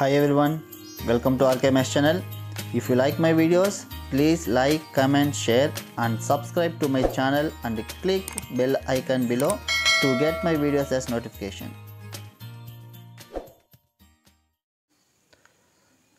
Hi everyone, welcome to RK Maths Channel. If you like my videos, please like, comment, share and subscribe to my channel and click bell icon below to get my videos as notification.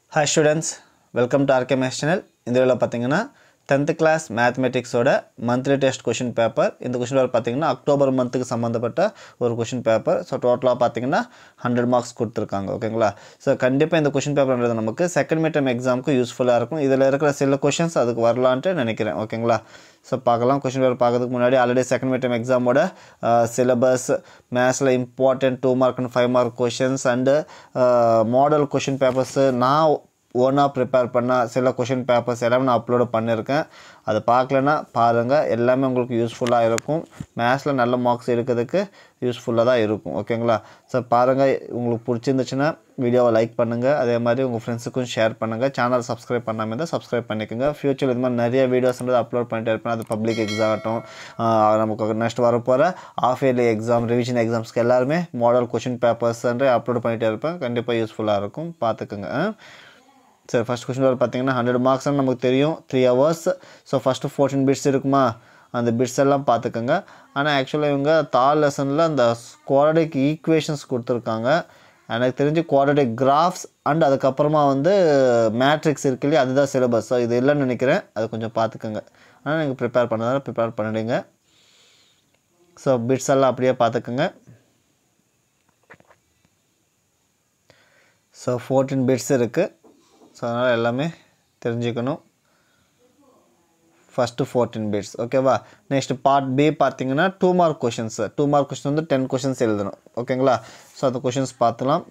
Hi students, welcome to RK Maths Channel. In this video, 10th class mathematics oda monthly test question paper indha question var pathina October month ku sambandhapatta or question paper so total ah 100 marks kuduthirukanga okayla so kandipa indha question paper endradha namakku second midterm exam ku useful ah irukum idhila irukra sella questions adukku varala ante nenikiren okayla so paakalam question paper paakradhukku munadi already second midterm exam oda syllabus maths la important 2 mark and 5 mark questions and model question papers now ஓனா prepare பண்ண சில question papers எல்லாம் நான் upload பண்ணிருக்கேன் அது பார்க்கலனா பாருங்க எல்லாமே உங்களுக்கு யூஸ்புல்லா இருக்கும் மேத்ஸ்ல நல்ல மார்க்ஸ் எடுக்கிறதுக்கு யூஸ்புல்லா தான் இருக்கும் ஓகேங்களா சோ பாருங்க உங்களுக்கு பிடிச்சிருந்துச்சுனா வீடியோவை லைக் பண்ணுங்க அதே மாதிரி உங்க फ्रेंड्सக்கு ஷேர் பண்ணுங்க சேனலை Subscribe பண்ணாம இருந்தா Subscribe பண்ணிக்கங்க ஃபியூச்சர்ல இந்த மாதிரி நிறைய வீடியோஸ்ன்றது அப்லோட் பண்ணிட்டே இருப்பேன் அது பப்ளிக் எக்ஸாம் ஆட்டம் நமக்கு நெக்ஸ்ட் வர போற ஆஃப் இயர்லி எக்ஸாம் ரிவிஷன் எக்ஸாம்ஸ்க்கு எல்லாரும் மாடல் क्वेश्चन பேப்பர்ஸ்ன்றே அப்லோட் பண்ணிட்டே இருப்பேன் கண்டிப்பா யூஸ்புல்லா இருக்கும் பாத்துக்கங்க So first question is 100 marks and we know 3 hours. So first 14 bits and the bits all pathukanga. And actually we have third lesson the quadratic equations kuduthirukanga. And I think quadratic graphs and adha kapparama the matrix irukku le adha syllabus. So idella nenikiren adha konjam pathukanga. And you prepare pannudinga. So bits all appadiye pathukanga. So 14 bits irukku. So now எல்லாமே தெரிஞ்சிக்கணும் first 14 bits okay va next part b பாத்தீங்கன்னா 2 mark questions 2 mark question வந்து 10 questions எழுதணும் ஓகேங்களா so அந்த questions பார்த்தலாம்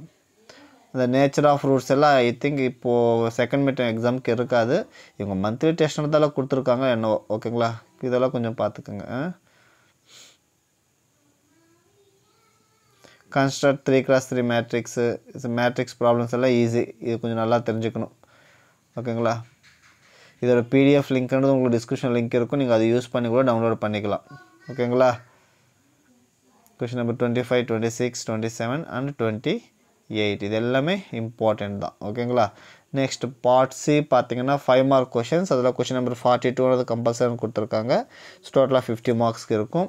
the nature of roots எல்லாம் I think இப்போ செகண்ட் midterm exam க்கு இருக்காது இவங்க मंथலி டெஸ்ட்னால கொடுத்திருக்காங்க என்ன ஓகேங்களா இதெல்லாம் கொஞ்சம் பாத்துக்கங்க construct 3x3 matrix is a matrix problems எல்லாம் easy இது கொஞ்சம் நல்லா தெரிஞ்சுக்கணும் ஓகேங்களா இதோட PDF link ன்றது உங்களுக்கு description link இருக்கும் நீங்க அதை யூஸ் பண்ணி கூட டவுன்லோட் பண்ணிக்கலாம் ஓகேங்களா क्वेश्चन நம்பர் 25 26 27 and 28 இது எல்லாமே important தான் ஓகேங்களா next part C பாத்தீங்கன்னா 5 mark questions அதல क्वेश्चन நம்பர் 42 ன்றது compulsory கொடுத்திருக்காங்க total 50 marks க்கு இருக்கும்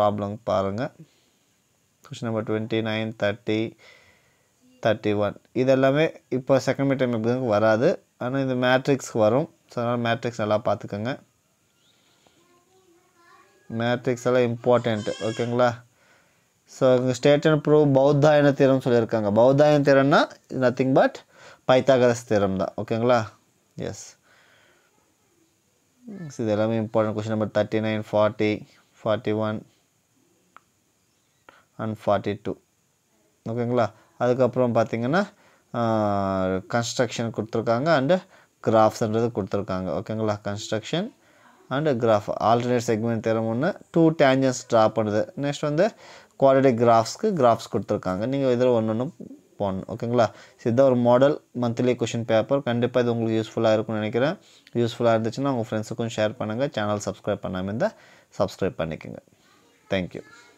problem பாருங்க Question number 29, 30, 31. This is the second midterm exam. And this is the matrix. So, the matrix is important. Matrix is important. Okay. So, state and prove Bauddhayan theorem. Bauddhayan theorem is nothing but Pythagoras theorem. Okay. Yes. This is the important question number 39, 40, 41. And 42 ஓகேங்களா அதுக்கு அப்புறம் பாத்தீங்கன்னா construction கொடுத்திருக்காங்க and graphs ன்றது கொடுத்திருக்காங்க ஓகேங்களா construction and graph alternate segment theorem ஒன்னு two tangents draw பண்ணுது நெக்ஸ்ட் வந்து quadratic graphs க்கு graphs கொடுத்திருக்காங்க நீங்க இதெல்லாம் ஒண்ணு போணும் ஓகேங்களா சிதா ஒரு மாடல் मंथலி क्वेश्चन பேப்பர் கண்டிப்பா இது உங்களுக்கு யூஸ்புல்லா இருக்கும்னு நினைக்கிறேன் யூஸ்புல்லா இருந்துச்சுனா உங்க फ्रेंड्सக்கு ஷேர் பண்ணுங்க சேனல் Subscribe பண்ணாம இருந்தா Subscribe பண்ணிக்கங்க Thank you